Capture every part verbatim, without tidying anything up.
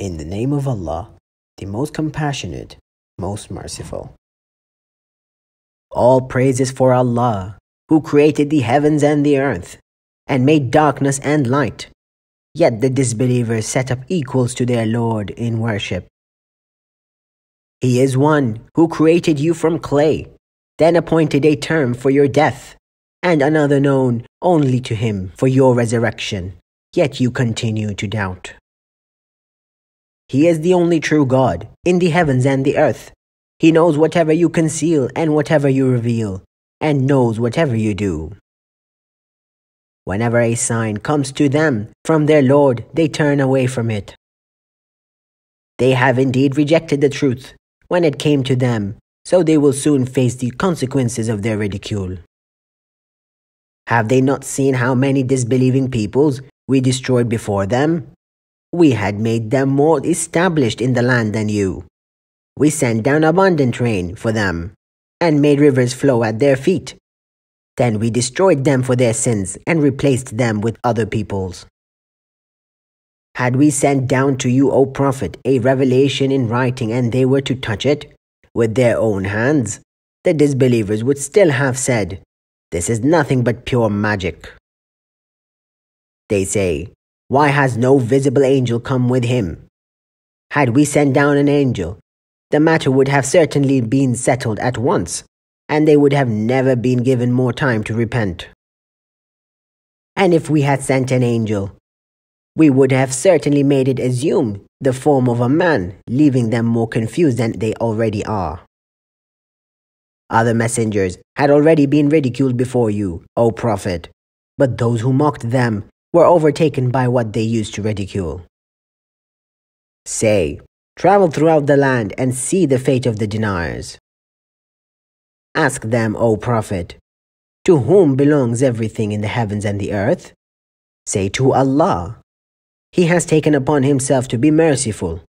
In the name of Allah, the most compassionate, most merciful. All praise is for Allah, who created the heavens and the earth, and made darkness and light. Yet the disbelievers set up equals to their Lord in worship. He is one who created you from clay, then appointed a term for your death, and another known only to him for your resurrection, yet you continue to doubt. He is the only true God, in the heavens and the earth. He knows whatever you conceal and whatever you reveal, and knows whatever you do. Whenever a sign comes to them from their Lord, they turn away from it. They have indeed rejected the truth when it came to them, so they will soon face the consequences of their ridicule. Have they not seen how many disbelieving peoples we destroyed before them? We had made them more established in the land than you. We sent down abundant rain for them, and made rivers flow at their feet. Then we destroyed them for their sins, and replaced them with other peoples. Had we sent down to you, O Prophet, a revelation in writing, and they were to touch it with their own hands, the disbelievers would still have said, "This is nothing but pure magic." They say, "Why has no visible angel come with him?" Had we sent down an angel, the matter would have certainly been settled at once, and they would have never been given more time to repent. And if we had sent an angel, we would have certainly made it assume the form of a man, leaving them more confused than they already are. Other messengers had already been ridiculed before you, O Prophet, but those who mocked them were overtaken by what they used to ridicule. Say, travel throughout the land and see the fate of the deniers. Ask them, O Prophet, to whom belongs everything in the heavens and the earth? Say, to Allah. He has taken upon himself to be merciful.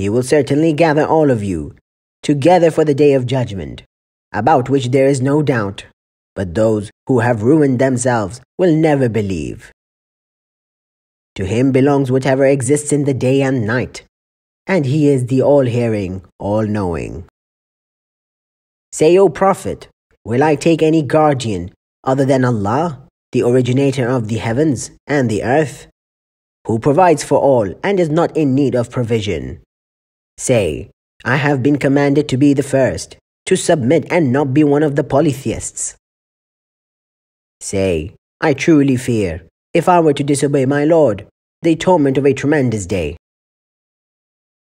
He will certainly gather all of you together for the day of judgment, about which there is no doubt, but those who have ruined themselves will never believe. To him belongs whatever exists in the day and night, and he is the all-hearing, all-knowing. Say, O Prophet, will I take any guardian other than Allah, the originator of the heavens and the earth, who provides for all and is not in need of provision? Say, I have been commanded to be the first, to submit and not be one of the polytheists. Say, I truly fear, if I were to disobey my Lord, the torment of a tremendous day.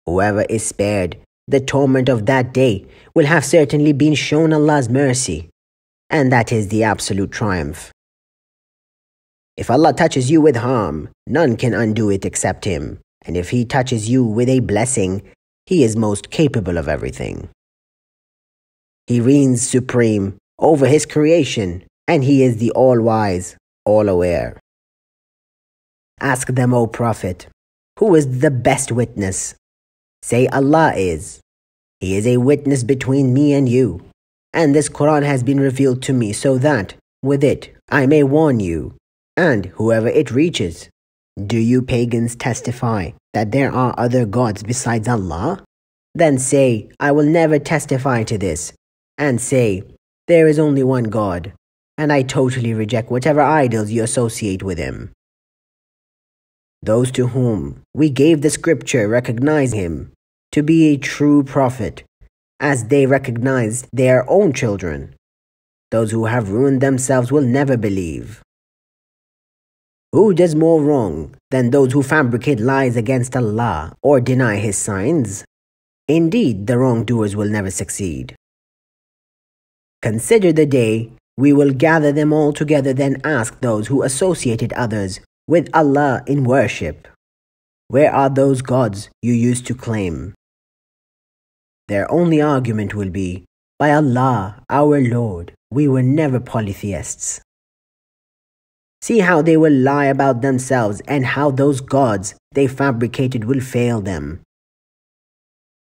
Whoever is spared the torment of that day will have certainly been shown Allah's mercy, and that is the absolute triumph. If Allah touches you with harm, none can undo it except Him, and if He touches you with a blessing, He is most capable of everything. He reigns supreme over His creation, and He is the all-wise, all-aware. Ask them, O Prophet, who is the best witness? Say, Allah is. He is a witness between me and you, and this Quran has been revealed to me so that, with it, I may warn you, and whoever it reaches. Do you pagans testify that there are other gods besides Allah? Then say, I will never testify to this, and say, there is only one God, and I totally reject whatever idols you associate with Him. Those to whom we gave the scripture recognize him to be a true prophet, as they recognized their own children. Those who have ruined themselves will never believe. Who does more wrong than those who fabricate lies against Allah or deny His signs? Indeed, the wrongdoers will never succeed. Consider the day we will gather them all together, then ask those who associated others with Allah in worship, where are those gods you used to claim? Their only argument will be, by Allah, our Lord, we were never polytheists. See how they will lie about themselves and how those gods they fabricated will fail them.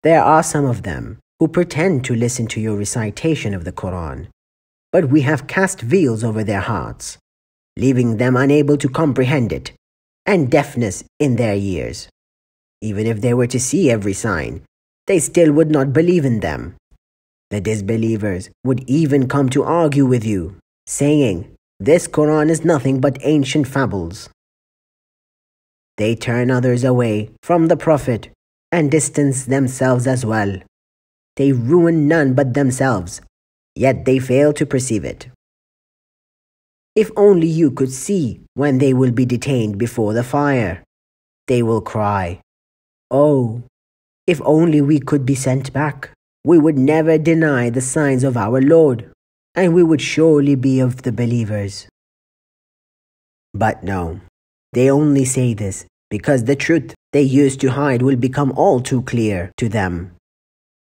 There are some of them who pretend to listen to your recitation of the Quran, but we have cast veils over their hearts, leaving them unable to comprehend it, and deafness in their ears. Even if they were to see every sign, they still would not believe in them. The disbelievers would even come to argue with you, saying, "This Quran is nothing but ancient fables." They turn others away from the Prophet and distance themselves as well. They ruin none but themselves, yet they fail to perceive it. If only you could see when they will be detained before the fire. They will cry, "Oh, if only we could be sent back. We would never deny the signs of our Lord, and we would surely be of the believers." But no, they only say this because the truth they used to hide will become all too clear to them.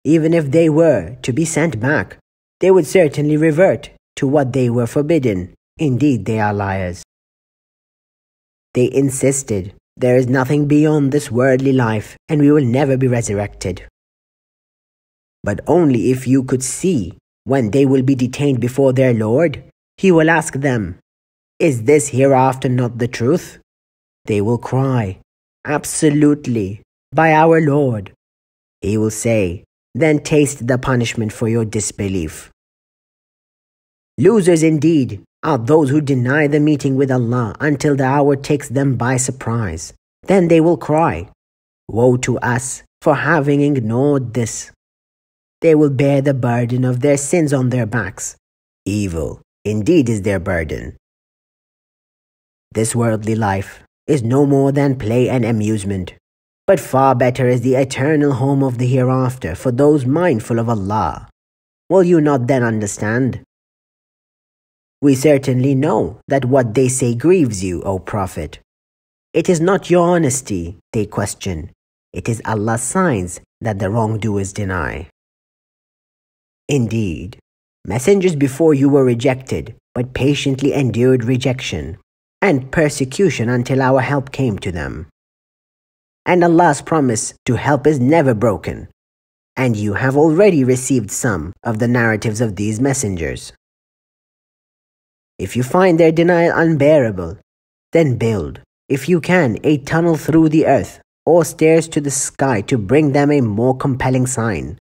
Even if they were to be sent back, they would certainly revert to what they were forbidden. Indeed, they are liars. They insisted, "There is nothing beyond this worldly life, and we will never be resurrected." But only if you could see when they will be detained before their Lord, He will ask them, "Is this hereafter not the truth?" They will cry, "Absolutely, by our Lord." He will say, "Then taste the punishment for your disbelief." Losers indeed are those who deny the meeting with Allah until the hour takes them by surprise. Then they will cry, "Woe to us for having ignored this." They will bear the burden of their sins on their backs. Evil indeed is their burden. This worldly life is no more than play and amusement, but far better is the eternal home of the hereafter for those mindful of Allah. Will you not then understand? We certainly know that what they say grieves you, O Prophet. It is not your honesty they question. It is Allah's signs that the wrongdoers deny. Indeed, messengers before you were rejected, but patiently endured rejection and persecution until our help came to them. And Allah's promise to help is never broken, and you have already received some of the narratives of these messengers. If you find their denial unbearable, then build, if you can, a tunnel through the earth or stairs to the sky to bring them a more compelling sign.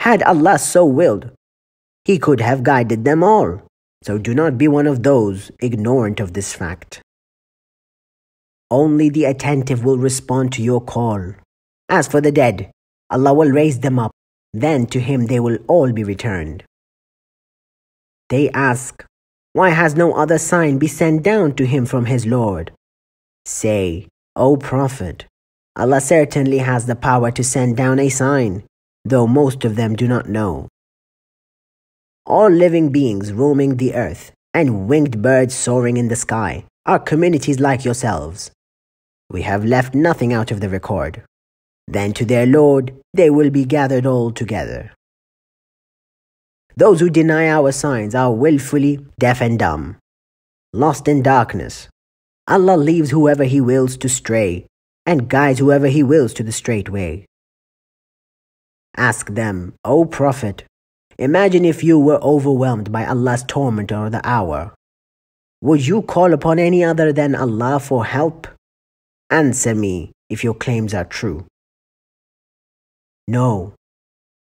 Had Allah so willed, He could have guided them all, so do not be one of those ignorant of this fact. Only the attentive will respond to your call. As for the dead, Allah will raise them up, then to Him they will all be returned. They ask, "Why has no other sign been sent down to him from his Lord?" Say, "O Prophet, Allah certainly has the power to send down a sign, though most of them do not know." All living beings roaming the earth and winged birds soaring in the sky are communities like yourselves. We have left nothing out of the record. Then to their Lord they will be gathered all together. Those who deny our signs are willfully deaf and dumb, lost in darkness. Allah leaves whoever He wills to stray and guides whoever He wills to the straight way. Ask them, "O Prophet, imagine if you were overwhelmed by Allah's torment or the hour. Would you call upon any other than Allah for help? Answer me if your claims are true." No,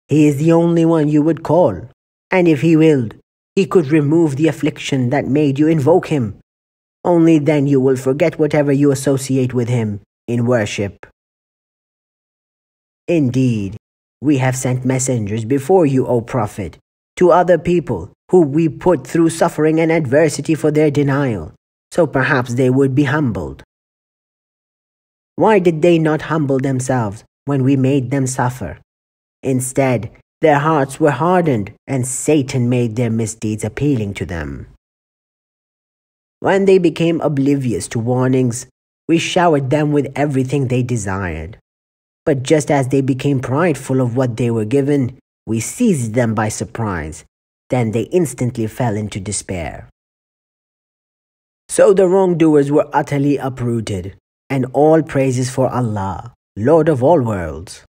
He is the only one you would call. And if He willed, He could remove the affliction that made you invoke Him. Only then you will forget whatever you associate with Him in worship. Indeed, we have sent messengers before you, O Prophet, to other people who we put through suffering and adversity for their denial, so perhaps they would be humbled. Why did they not humble themselves when we made them suffer? Instead, their hearts were hardened, and Satan made their misdeeds appealing to them. When they became oblivious to warnings, we showered them with everything they desired. But just as they became prideful of what they were given, we seized them by surprise. Then they instantly fell into despair. So the wrongdoers were utterly uprooted, and all praises for Allah, Lord of all worlds.